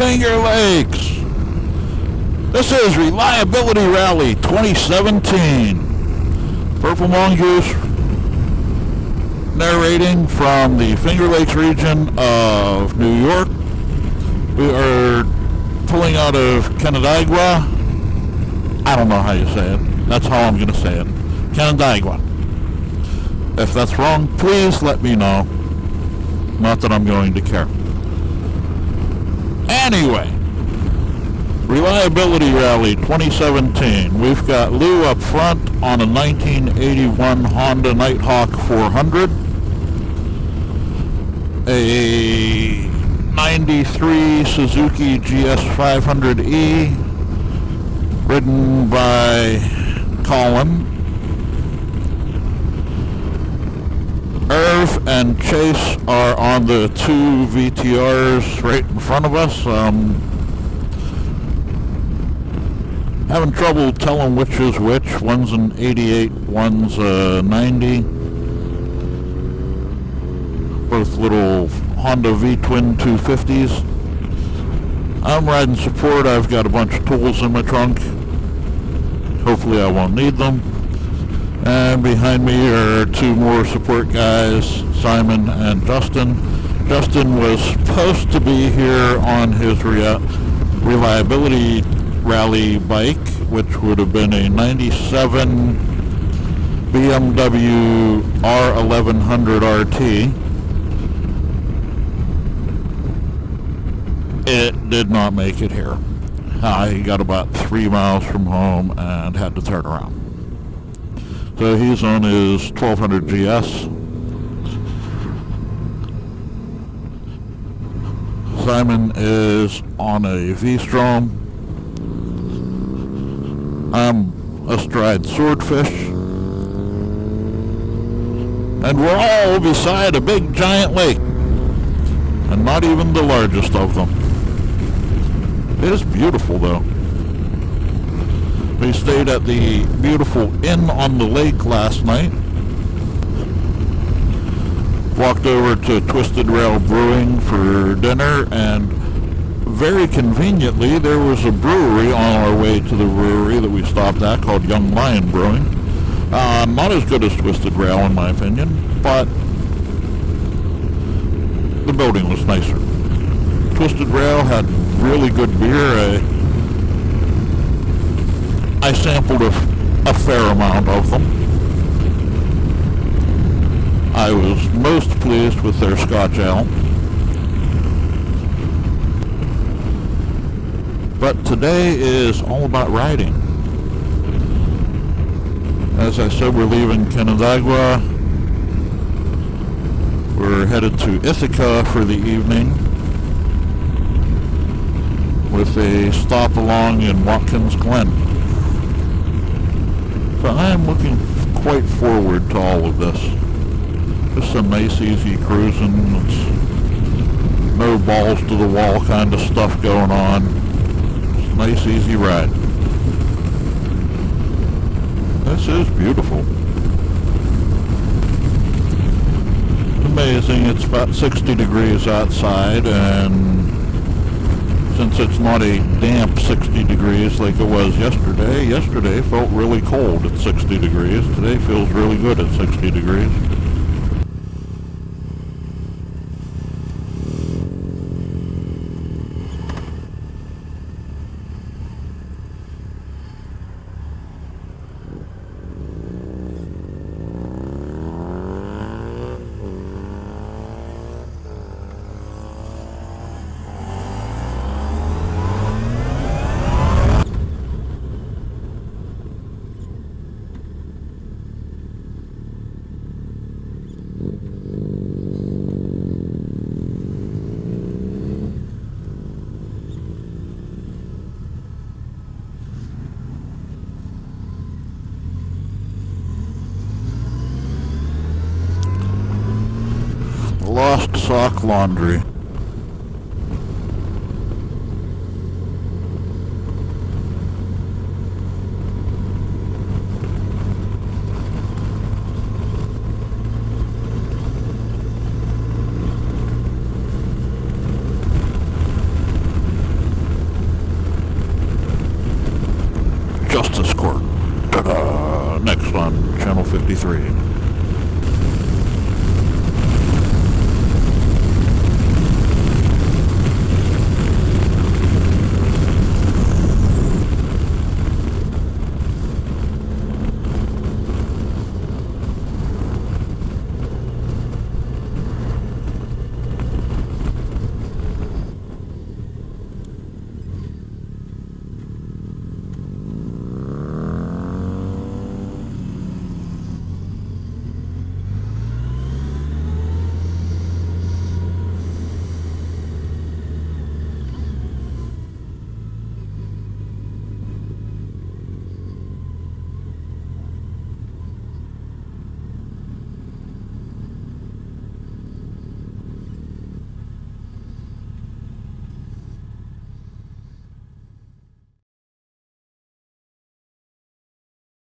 Finger Lakes. This is Reliability Rally 2017. Purple Mongoose narrating from the Finger Lakes region of New York. We are pulling out of Canandaigua. I don't know how you say it. That's how I'm going to say it. Canandaigua. If that's wrong, please let me know. Not that I'm going to care. Anyway, Reliability Rally 2017. We've got Lou up front on a 1981 Honda Nighthawk 400, a 93 Suzuki GS500E, ridden by Colin, Raf and Chase are on the two VTRs right in front of us. Having trouble telling which is which. One's an 88, one's a 90. Both little Honda V-Twin 250s. I'm riding support. I've got a bunch of tools in my trunk. Hopefully I won't need them. And behind me are two more support guys, Simon and Justin. Justin was supposed to be here on his reliability rally bike, which would have been a 97 BMW R1100RT. It did not make it here. I got about 3 miles from home and had to turn around. So he's on his 1200GS. Simon is on a V-Strom. I'm astride Swordfish. And we're all beside a big giant lake. And not even the largest of them. It is beautiful though. We stayed at the beautiful Inn on the Lake last night. Walked over to Twisted Rail Brewing for dinner, and very conveniently there was a brewery on our way to the brewery that we stopped at called Young Lion Brewing. Not as good as Twisted Rail in my opinion, but the building was nicer. Twisted Rail had really good beer. I sampled a fair amount of them. I was most pleased with their Scotch ale. But today is all about riding. As I said, we're leaving Canandaigua. We're headed to Ithaca for the evening, with a stop along in Watkins Glen. So I am looking quite forward to all of this. Just some nice easy cruising. It's no balls to the wall kind of stuff going on. It's a nice easy ride. This is beautiful. It's amazing. It's about 60 degrees outside, and since it's not a damp 60 degrees like it was yesterday, yesterday felt really cold at 60 degrees. Today feels really good at 60 degrees. Sock laundry.